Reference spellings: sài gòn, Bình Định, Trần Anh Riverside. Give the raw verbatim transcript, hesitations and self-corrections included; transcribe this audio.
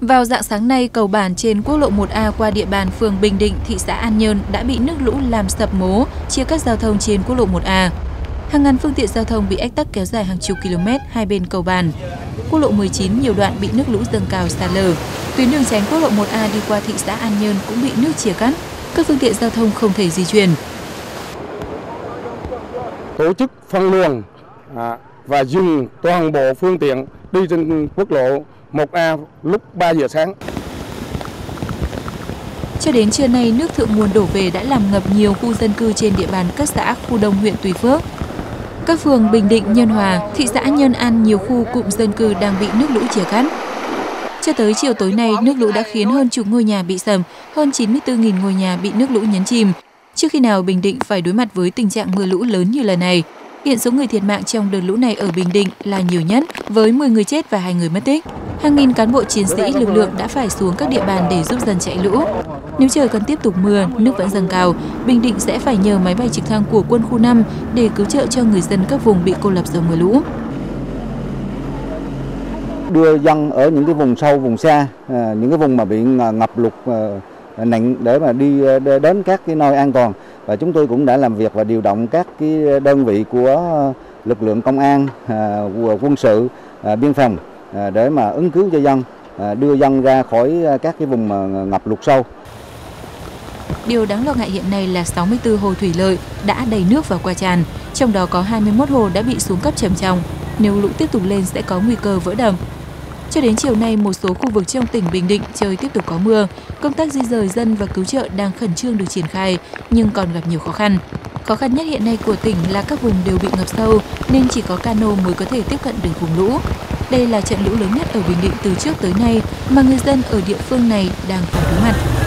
Vào rạng sáng nay, cầu bản trên quốc lộ một A qua địa bàn phường Bình Định, thị xã An Nhơn đã bị nước lũ làm sập mố, chia cắt giao thông trên quốc lộ một A. Hàng ngàn phương tiện giao thông bị ách tắc kéo dài hàng chục km hai bên cầu bản. Quốc lộ mười chín nhiều đoạn bị nước lũ dâng cao sạt lở. Tuyến đường tránh quốc lộ một A đi qua thị xã An Nhơn cũng bị nước chia cắt. Các phương tiện giao thông không thể di chuyển. Tổ chức phân luồng và dừng toàn bộ phương tiện đi trên quốc lộ một A lúc ba giờ sáng. Cho đến trưa nay, nước thượng nguồn đổ về đã làm ngập nhiều khu dân cư trên địa bàn các xã khu đông huyện Tùy Phước. Các phường Bình Định, Nhân Hòa, thị xã Nhân An, nhiều khu cụm dân cư đang bị nước lũ chia cắt. Cho tới chiều tối nay, nước lũ đã khiến hơn chục ngôi nhà bị sập, hơn chín mươi tư nghìn ngôi nhà bị nước lũ nhấn chìm. Chưa khi nào Bình Định phải đối mặt với tình trạng mưa lũ lớn như lần này. Hiện số người thiệt mạng trong đợt lũ này ở Bình Định là nhiều nhất, với mười người chết và hai người mất tích. Hàng nghìn cán bộ chiến sĩ lực lượng đã phải xuống các địa bàn để giúp dân chạy lũ. Nếu trời còn tiếp tục mưa, nước vẫn dâng cao, Bình Định sẽ phải nhờ máy bay trực thăng của quân khu năm để cứu trợ cho người dân các vùng bị cô lập do mưa lũ. Đưa dân ở những cái vùng sâu, vùng xa, những cái vùng mà bị ngập lụt nặng để mà đi đến các cái nơi an toàn. Và chúng tôi cũng đã làm việc và điều động các cái đơn vị của lực lượng công an, quân sự, biên phòng để mà ứng cứu cho dân, đưa dân ra khỏi các cái vùng ngập lụt sâu. Điều đáng lo ngại hiện nay là sáu mươi tư hồ thủy lợi đã đầy nước và qua tràn, trong đó có hai mươi mốt hồ đã bị xuống cấp trầm trọng. Nếu lũ tiếp tục lên sẽ có nguy cơ vỡ đập. Cho đến chiều nay, một số khu vực trong tỉnh Bình Định trời tiếp tục có mưa. Công tác di dời dân và cứu trợ đang khẩn trương được triển khai, nhưng còn gặp nhiều khó khăn. Khó khăn nhất hiện nay của tỉnh là các vùng đều bị ngập sâu, nên chỉ có cano mới có thể tiếp cận được vùng lũ. Đây là trận lũ lớn nhất ở Bình Định từ trước tới nay mà người dân ở địa phương này đang phải đối mặt.